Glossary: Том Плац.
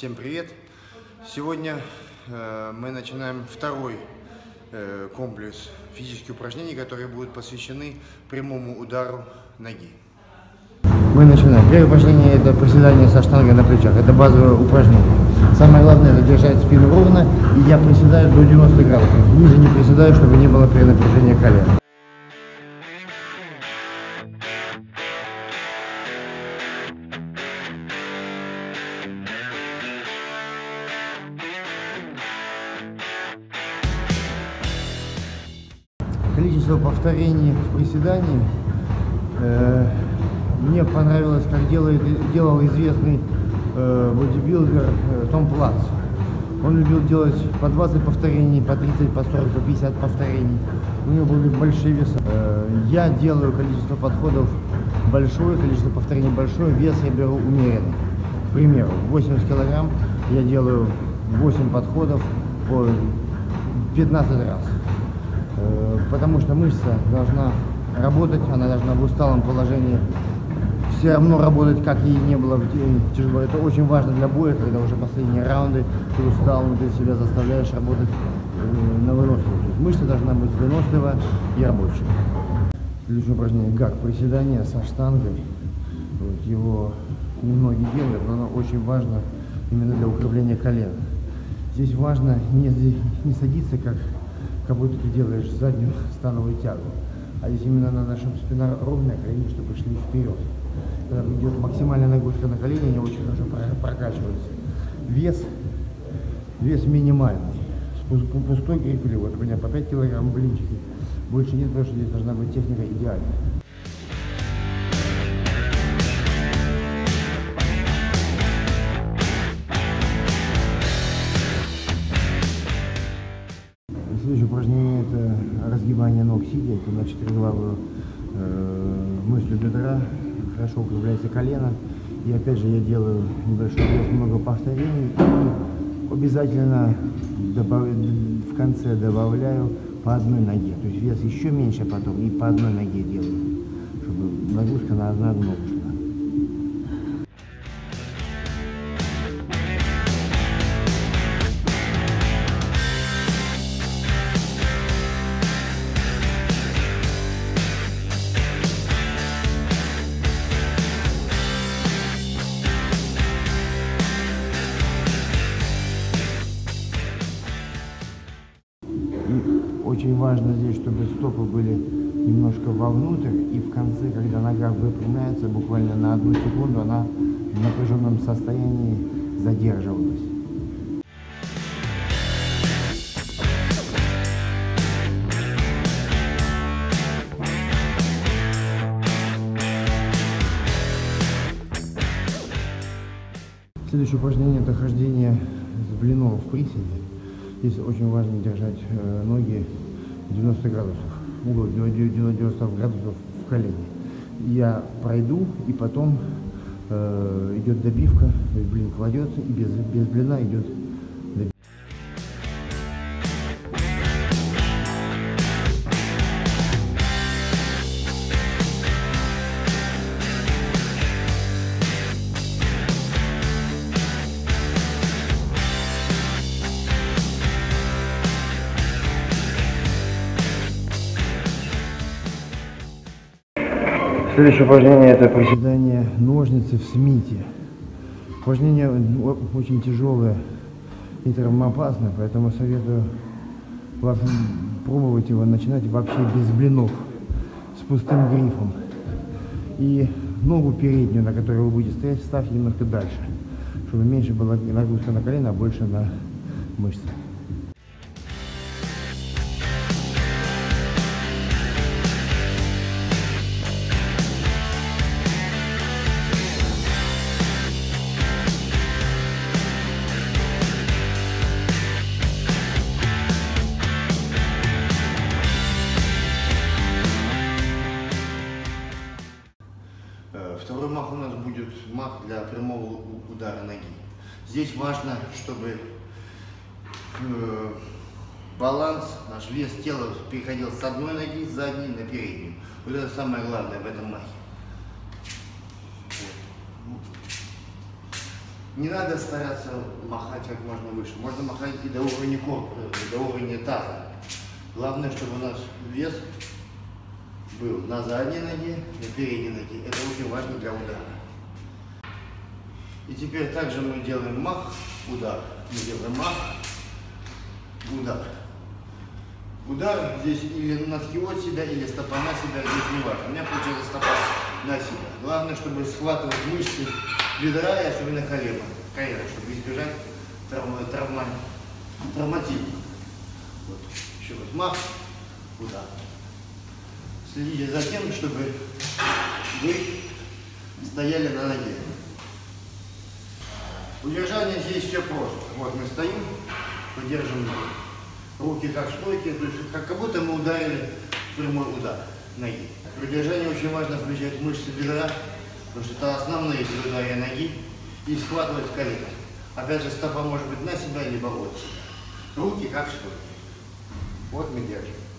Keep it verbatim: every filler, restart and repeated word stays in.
Всем привет! Сегодня э, мы начинаем второй э, комплекс физических упражнений, которые будут посвящены прямому удару ноги. Мы начинаем. Первое упражнение – это приседание со штангой на плечах. Это базовое упражнение. Самое главное – это держать спину ровно, и я приседаю до девяноста градусов. Ниже не приседаю, чтобы не было перенапряжения колен. Количество повторений в приседании. Э, мне понравилось, как делает, делал известный э, бодибилдер э, Том Плац. Он любил делать по двадцать повторений, по тридцать, по сорок, по пятьдесят повторений. У него были большие веса. Э, я делаю количество подходов большое, количество повторений большое, вес я беру умеренный. К примеру, восемьдесят килограмм я делаю восемь подходов по пятнадцать раз. Потому что мышца должна работать, она должна в усталом положении все равно работать, как ей не было тяжело. Это очень важно для боя, когда уже последние раунды, ты устал, но ты себя заставляешь работать на выносливость. Мышца должна быть вынослива и рабочая. Следующее упражнение, как приседание со штангой. Вот его немногие делают, но оно очень важно именно для укрепления колен. Здесь важно не, не садиться, как как будто ты делаешь заднюю становую тягу. А здесь именно надо, чтобы спина ровная, колени, чтобы шли вперед. Когда идет максимальная нагрузка на колени, они очень хорошо прокачиваются. Вес, вес минимальный. Пустой грифель, вот у меня по пять килограмм блинчики. Больше нет, потому что здесь должна быть техника идеальная. Следующее упражнение – это разгибание ног сидя, это на четырехглавую э, мышцу бедра, хорошо укрепляется колено. И опять же я делаю небольшой вес, много повторений. И обязательно добав... в конце добавляю по одной ноге, то есть вес еще меньше потом и по одной ноге делаю, чтобы нагрузка на одну ногу шла. Очень важно здесь, чтобы стопы были немножко вовнутрь, и в конце, когда нога выпрямляется, буквально на одну секунду она в напряженном состоянии задерживалась. Следующее упражнение – это хождение с блином в приседе. Здесь очень важно держать ноги девяносто градусов, угол девяносто градусов в колени. Я пройду, и потом э, идет добивка, то есть блин кладется, и без, без блина идет добивка. Следующее упражнение – это приседание ножницы в смите. Упражнение очень тяжелое и травмоопасное, поэтому советую пробовать его начинать вообще без блинов, с пустым грифом. И ногу переднюю, на которой вы будете стоять, ставьте немножко дальше, чтобы меньше была нагрузка на колено, а больше на мышцы. Второй мах у нас будет мах для прямого удара ноги. Здесь важно, чтобы э, баланс, наш вес тела переходил с одной ноги, с задней на переднюю. Вот это самое главное в этом махе. Не надо стараться махать как можно выше. Можно махать и до уровня корпуса, до уровня таза. Главное, чтобы наш вес был на задней ноге, на передней ноге. Это очень важно для удара. И теперь также мы делаем мах, удар. Мы делаем мах, удар. Удар здесь или носки от себя, или стопа на себя, здесь не важно. У меня получается стопа на себя. Главное, чтобы схватывать мышцы бедра и особенно колена, колено, чтобы избежать травма, травма, травматизма. Вот. Еще раз мах, удар. Следите за тем, чтобы вы стояли на ноге. Удержание здесь все просто. Вот мы стоим, поддержим ноги. Руки как стойки, то есть как будто мы ударили прямой удар ноги. При удержании очень важно включать мышцы бедра, потому что это основные движения ноги, и схватывать колено. Опять же, стопа может быть на себя, либо от себя. Руки как стойки. Вот мы держим.